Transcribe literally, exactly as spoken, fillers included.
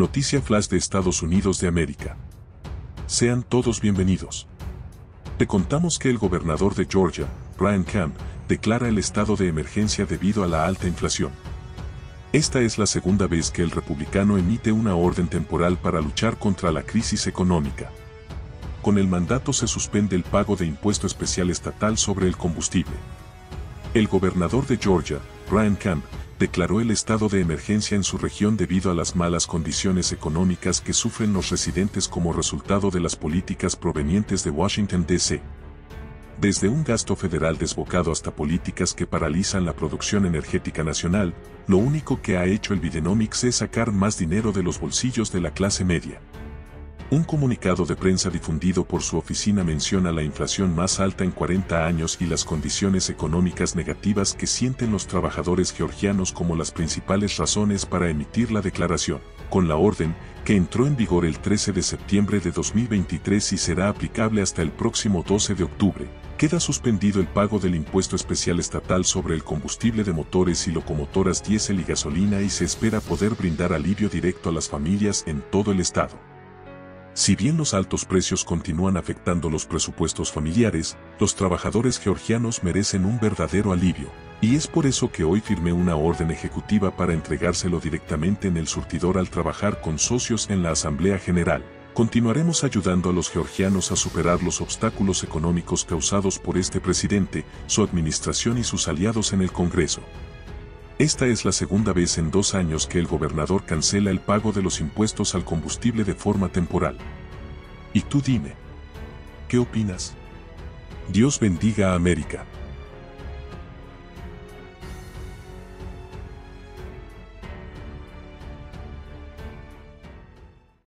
Noticia Flash de Estados Unidos de América. Sean todos bienvenidos. Te contamos que el gobernador de Georgia, Brian Kemp, declara el estado de emergencia debido a la alta inflación. Esta es la segunda vez que el republicano emite una orden temporal para luchar contra la crisis económica. Con el mandato se suspende el pago de impuesto especial estatal sobre el combustible. El gobernador de Georgia, Brian Kemp, declaró el estado de emergencia en su región debido a las malas condiciones económicas que sufren los residentes como resultado de las políticas provenientes de Washington, D C Desde un gasto federal desbocado hasta políticas que paralizan la producción energética nacional, lo único que ha hecho el Bidenomics es sacar más dinero de los bolsillos de la clase media. Un comunicado de prensa difundido por su oficina menciona la inflación más alta en cuarenta años y las condiciones económicas negativas que sienten los trabajadores georgianos como las principales razones para emitir la declaración, con la orden, que entró en vigor el trece de septiembre de dos mil veintitrés y será aplicable hasta el próximo doce de octubre. Queda suspendido el pago del impuesto especial estatal sobre el combustible de motores y locomotoras diésel y gasolina y se espera poder brindar alivio directo a las familias en todo el estado. Si bien los altos precios continúan afectando los presupuestos familiares, los trabajadores georgianos merecen un verdadero alivio, y es por eso que hoy firmé una orden ejecutiva para entregárselo directamente en el surtidor al trabajar con socios en la Asamblea General. Continuaremos ayudando a los georgianos a superar los obstáculos económicos causados por este presidente, su administración y sus aliados en el Congreso. Esta es la segunda vez en dos años que el gobernador cancela el pago de los impuestos al combustible de forma temporal. Y tú dime, ¿qué opinas? Dios bendiga a América.